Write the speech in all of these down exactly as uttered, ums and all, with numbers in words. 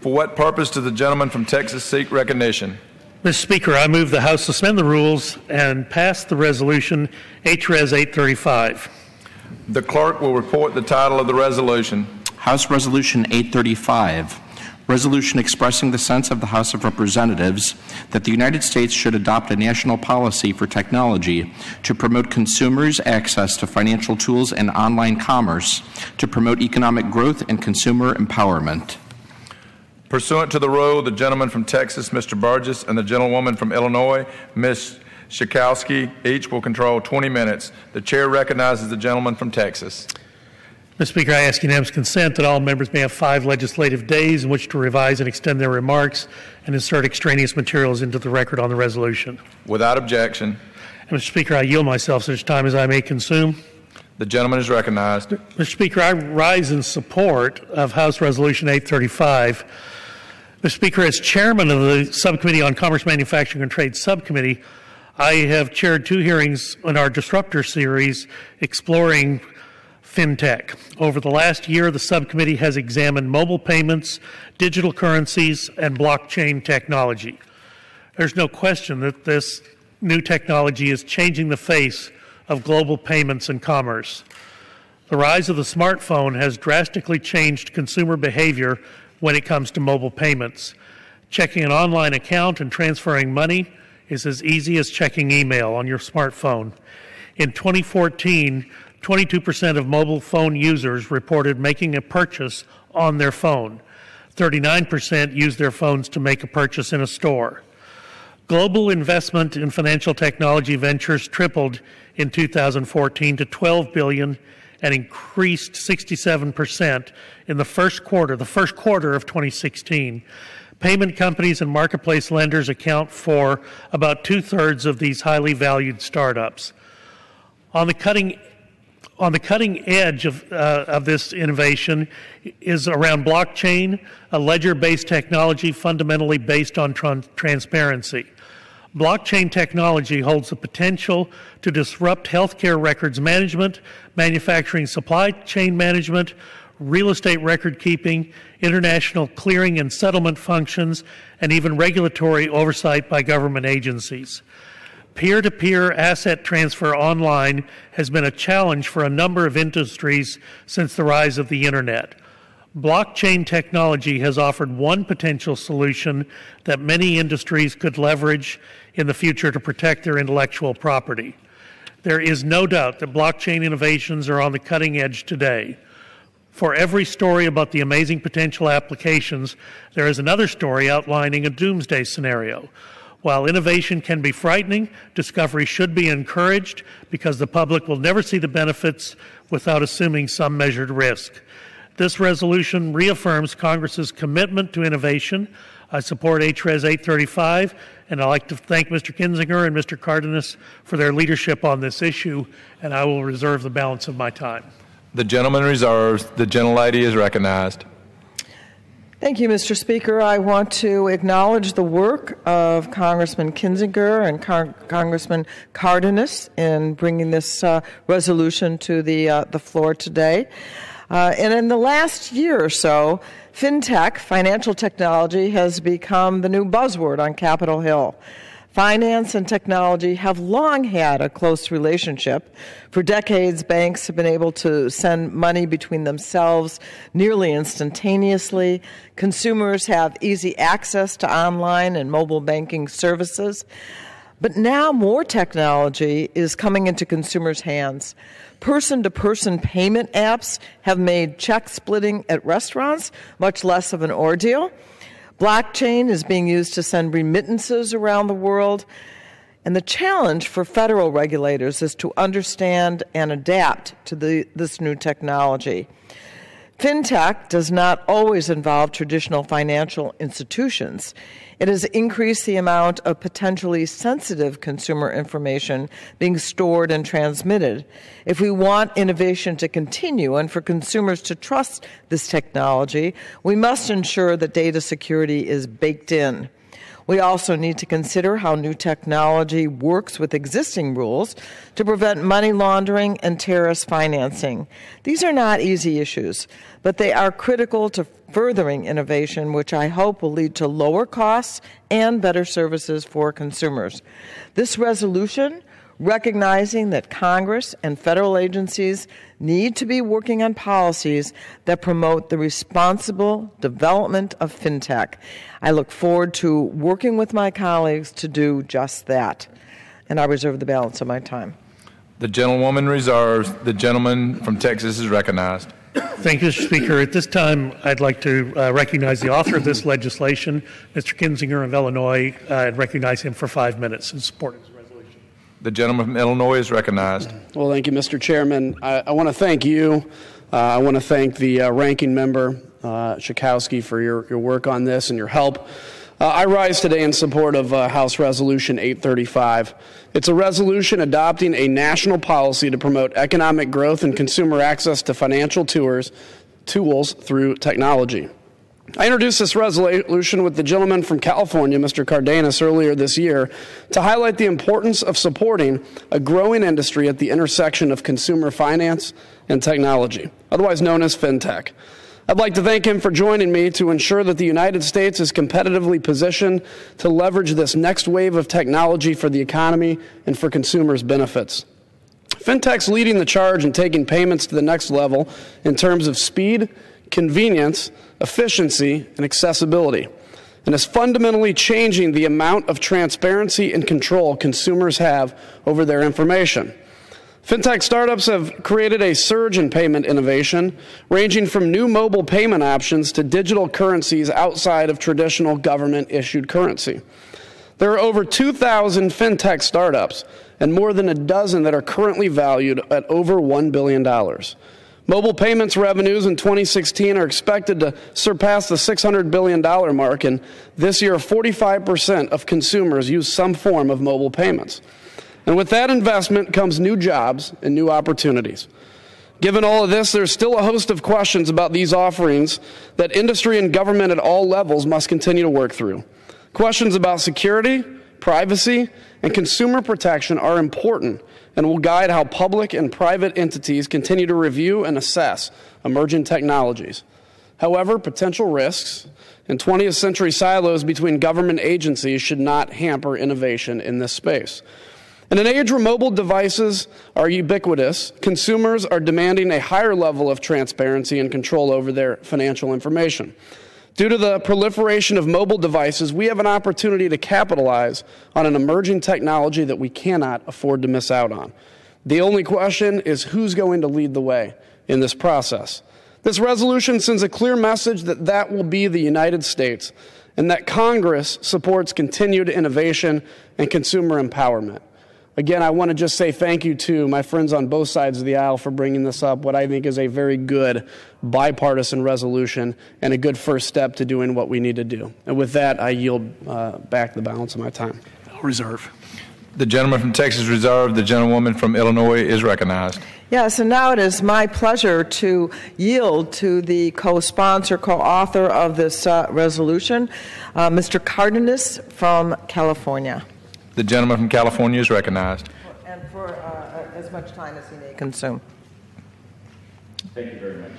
For what purpose did the gentleman from Texas seek recognition? Mister Speaker, I move the House suspend the rules and pass the resolution H R eight thirty-five. The clerk will report the title of the resolution. House Resolution eight thirty-five, resolution expressing the sense of the House of Representatives that the United States should adopt a national policy for technology to promote consumers' access to financial tools and online commerce, to promote economic growth and consumer empowerment. Pursuant to the rule, the gentleman from Texas, Mister Burgess, and the gentlewoman from Illinois, Miz Schakowsky, each will control twenty minutes. The chair recognizes the gentleman from Texas. Mister Speaker, I ask unanimous consent that all members may have five legislative days in which to revise and extend their remarks and insert extraneous materials into the record on the resolution. Without objection. And Mister Speaker, I yield myself such time as I may consume. The gentleman is recognized. Mister Speaker, I rise in support of House Resolution eight thirty-five. Mister Speaker, as chairman of the Subcommittee on Commerce, Manufacturing, and Trade Subcommittee, I have chaired two hearings in our Disruptor series exploring FinTech. Over the last year, the subcommittee has examined mobile payments, digital currencies, and blockchain technology. There's no question that this new technology is changing the face of global payments and commerce. The rise of the smartphone has drastically changed consumer behavior when it comes to mobile payments. Checking an online account and transferring money is as easy as checking email on your smartphone. In twenty fourteen, twenty-two percent of mobile phone users reported making a purchase on their phone. thirty-nine percent used their phones to make a purchase in a store. Global investment in financial technology ventures tripled in two thousand fourteen to twelve billion dollars and increased sixty-seven percent in the first quarter, the first quarter of twenty sixteen. Payment companies and marketplace lenders account for about two-thirds of these highly valued startups. On the cutting On the cutting edge of, uh, of this innovation is around blockchain, a ledger-based technology fundamentally based on tran transparency. Blockchain technology holds the potential to disrupt healthcare records management, manufacturing supply chain management, real estate record keeping, international clearing and settlement functions, and even regulatory oversight by government agencies. Peer-to-peer asset transfer online has been a challenge for a number of industries since the rise of the Internet. Blockchain technology has offered one potential solution that many industries could leverage in the future to protect their intellectual property. There is no doubt that blockchain innovations are on the cutting edge today. For every story about the amazing potential applications, there is another story outlining a doomsday scenario. While innovation can be frightening, discovery should be encouraged because the public will never see the benefits without assuming some measured risk. This resolution reaffirms Congress's commitment to innovation. I support H R eight thirty-five, and I'd like to thank Mister Kinzinger and Mister Cardenas for their leadership on this issue, and I will reserve the balance of my time. The gentleman reserves. The gentlelady is recognized. Thank you, Mister Speaker. I want to acknowledge the work of Congressman Kinzinger and Car Congressman Cardenas in bringing this uh, resolution to the, uh, the floor today. Uh, and in the last year or so, FinTech, financial technology, has become the new buzzword on Capitol Hill. Finance and technology have long had a close relationship. For decades, banks have been able to send money between themselves nearly instantaneously. Consumers have easy access to online and mobile banking services. But now more technology is coming into consumers' hands. Person-to-person payment apps have made check splitting at restaurants much less of an ordeal. Blockchain is being used to send remittances around the world, and the challenge for federal regulators is to understand and adapt to the, this new technology. FinTech does not always involve traditional financial institutions. It has increased the amount of potentially sensitive consumer information being stored and transmitted. If we want innovation to continue and for consumers to trust this technology, we must ensure that data security is baked in. We also need to consider how new technology works with existing rules to prevent money laundering and terrorist financing. These are not easy issues, but they are critical to furthering innovation, which I hope will lead to lower costs and better services for consumers. This resolution, recognizing that Congress and federal agencies need to be working on policies that promote the responsible development of FinTech. I look forward to working with my colleagues to do just that. And I reserve the balance of my time. The gentlewoman reserves. The gentleman from Texas is recognized. Thank you, Mister Speaker. At this time, I'd like to uh, recognize the author of this legislation, Mister Kinzinger of Illinois, uh, and recognize him for five minutes in support of his resolution. The gentleman from Illinois is recognized. Well, thank you, Mister Chairman. I, I want to thank you. Uh, I want to thank the uh, ranking member, uh, Schakowsky, for your, your work on this and your help. Uh, I rise today in support of uh, House Resolution eight thirty-five. It's a resolution adopting a national policy to promote economic growth and consumer access to financial tours, tools through technology. I introduced this resolution with the gentleman from California, Mister Cardenas, earlier this year to highlight the importance of supporting a growing industry at the intersection of consumer finance and technology, otherwise known as FinTech. I'd like to thank him for joining me to ensure that the United States is competitively positioned to leverage this next wave of technology for the economy and for consumers' benefits. FinTech's leading the charge in taking payments to the next level in terms of speed, convenience, efficiency, and accessibility, and is fundamentally changing the amount of transparency and control consumers have over their information. FinTech startups have created a surge in payment innovation, ranging from new mobile payment options to digital currencies outside of traditional government-issued currency. There are over two thousand FinTech startups and more than a dozen that are currently valued at over one billion dollars. Mobile payments revenues in twenty sixteen are expected to surpass the six hundred billion dollars mark, and this year forty-five percent of consumers use some form of mobile payments. And with that investment comes new jobs and new opportunities. Given all of this, there's still a host of questions about these offerings that industry and government at all levels must continue to work through. Questions about security, privacy, and consumer protection are important and will guide how public and private entities continue to review and assess emerging technologies. However, potential risks and twentieth century silos between government agencies should not hamper innovation in this space. In an age where mobile devices are ubiquitous, consumers are demanding a higher level of transparency and control over their financial information. Due to the proliferation of mobile devices, we have an opportunity to capitalize on an emerging technology that we cannot afford to miss out on. The only question is who's going to lead the way in this process. This resolution sends a clear message that that will be the United States and that Congress supports continued innovation and consumer empowerment. Again, I want to just say thank you to my friends on both sides of the aisle for bringing this up, what I think is a very good bipartisan resolution and a good first step to doing what we need to do. And with that, I yield uh, back the balance of my time. I'll reserve. The gentleman from Texas reserved. The gentlewoman from Illinois is recognized. Yes, and now it is my pleasure to yield to the co-sponsor, co-author of this uh, resolution, uh, Mister Cardenas from California. The gentleman from California is recognized. And for uh, as much time as he may consume. Thank you very much.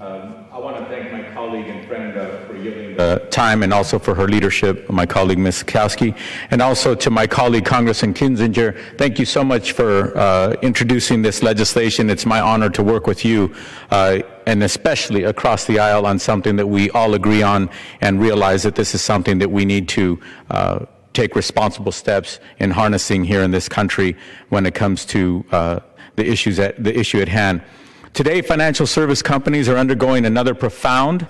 Um, I want to thank my colleague and friend uh, for yielding the uh, time and also for her leadership, my colleague, Miz Schakowsky, and also to my colleague, Congressman Kinzinger. Thank you so much for uh, introducing this legislation. It's my honor to work with you uh, and especially across the aisle on something that we all agree on and realize that this is something that we need to uh, take responsible steps in harnessing here in this country when it comes to uh, the issues at, the issue at hand. Today, financial service companies are undergoing another profound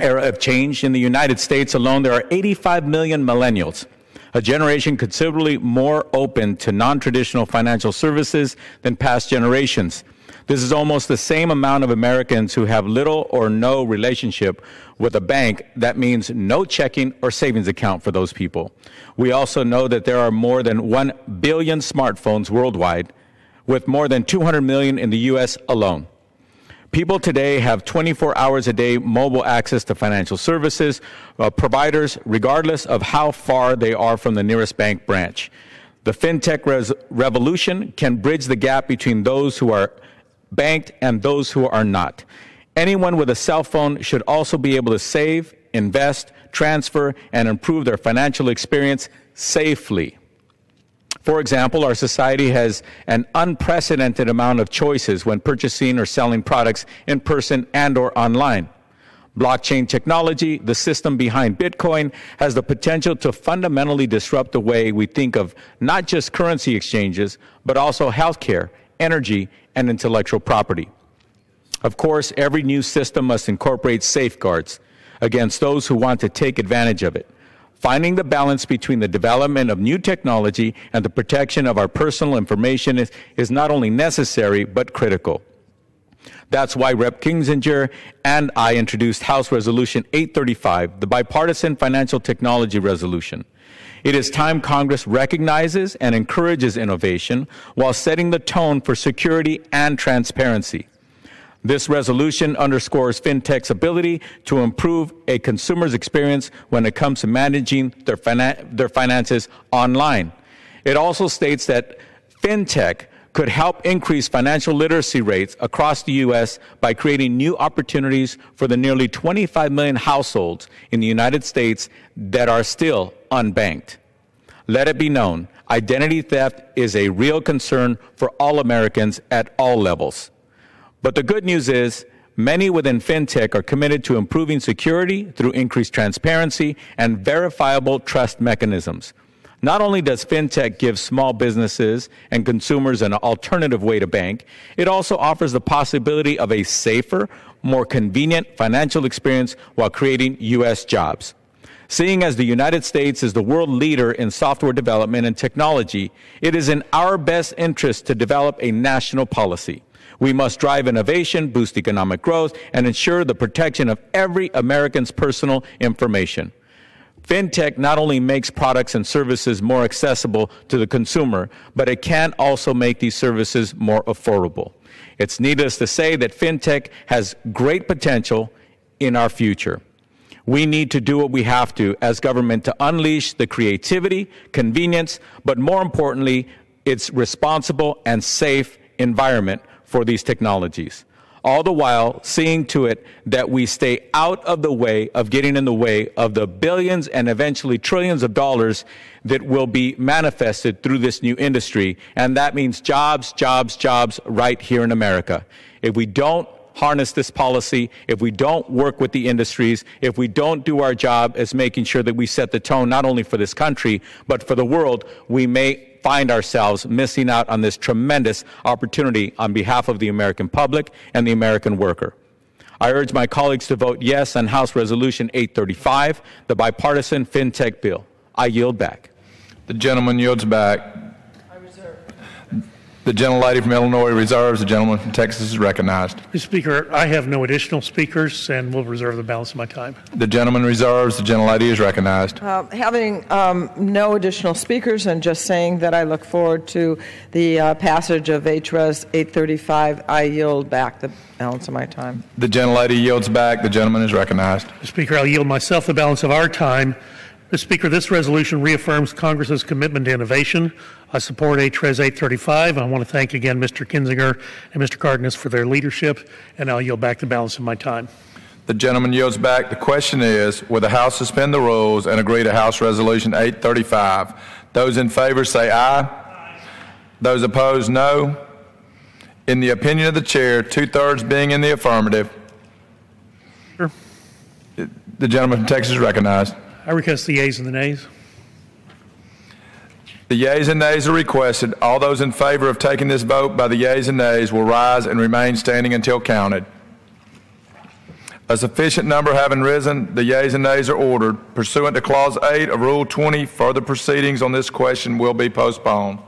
era of change. In the United States alone, there are eighty-five million millennials, a generation considerably more open to non-traditional financial services than past generations. This is almost the same amount of Americans who have little or no relationship with a bank. That means no checking or savings account for those people. We also know that there are more than one billion smartphones worldwide, with more than two hundred million in the U S alone. People today have twenty-four hours a day mobile access to financial services uh, providers, regardless of how far they are from the nearest bank branch. The FinTech revolution can bridge the gap between those who are banked and those who are not. Anyone with a cell phone should also be able to save, invest, transfer, and improve their financial experience safely. For example, our society has an unprecedented amount of choices when purchasing or selling products in person and or online. Blockchain technology, the system behind Bitcoin, has the potential to fundamentally disrupt the way we think of not just currency exchanges, but also healthcare, energy, and intellectual property. Of course, every new system must incorporate safeguards against those who want to take advantage of it. Finding the balance between the development of new technology and the protection of our personal information is, is not only necessary, but critical. That's why Representative Kinzinger and I introduced House Resolution eight thirty-five, the Bipartisan Financial Technology Resolution. It is time Congress recognizes and encourages innovation while setting the tone for security and transparency. This resolution underscores FinTech's ability to improve a consumer's experience when it comes to managing their, finan- their finances online. It also states that FinTech could help increase financial literacy rates across the U S by creating new opportunities for the nearly twenty-five million households in the United States that are still unbanked. Let it be known, identity theft is a real concern for all Americans at all levels. But the good news is, many within FinTech are committed to improving security through increased transparency and verifiable trust mechanisms. Not only does FinTech give small businesses and consumers an alternative way to bank, it also offers the possibility of a safer, more convenient financial experience while creating U S jobs. Seeing as the United States is the world leader in software development and technology, it is in our best interest to develop a national policy. We must drive innovation, boost economic growth, and ensure the protection of every American's personal information. FinTech not only makes products and services more accessible to the consumer, but it can also make these services more affordable. It's needless to say that FinTech has great potential in our future. We need to do what we have to as government to unleash the creativity, convenience, but more importantly, its responsible and safe environment for these technologies. All the while seeing to it that we stay out of the way of getting in the way of the billions and eventually trillions of dollars that will be manifested through this new industry. And that means jobs, jobs, jobs right here in America. If we don't harness this policy, if we don't work with the industries, if we don't do our job as making sure that we set the tone not only for this country, but for the world, we may find ourselves missing out on this tremendous opportunity on behalf of the American public and the American worker. I urge my colleagues to vote yes on House Resolution eight thirty-five, the bipartisan FinTech bill. I yield back. The gentleman yields back. I reserve. The gentlelady from Illinois reserves. The gentleman from Texas is recognized. Mister Speaker, I have no additional speakers and will reserve the balance of my time. The gentleman reserves. The gentlelady is recognized. Uh, having um, no additional speakers and just saying that I look forward to the uh, passage of H R eight thirty-five, I yield back the balance of my time. The gentlelady yields back. The gentleman is recognized. Mister Speaker, I'll yield myself the balance of our time. Mister Speaker, this resolution reaffirms Congress's commitment to innovation. I support H R eight thirty-five. I want to thank again Mister Kinzinger and Mister Cardenas for their leadership, and I'll yield back the balance of my time. The gentleman yields back. The question is, will the House suspend the rules and agree to House Resolution eight thirty-five? Those in favor say aye. Aye. Those opposed, no. In the opinion of the chair, two-thirds being in the affirmative. Sure. The gentleman from Texas is recognized. I request the yeas and the nays. The yeas and nays are requested. All those in favor of taking this vote by the yeas and nays will rise and remain standing until counted. A sufficient number having risen, the yeas and nays are ordered. Pursuant to Clause eight of Rule twenty, further proceedings on this question will be postponed.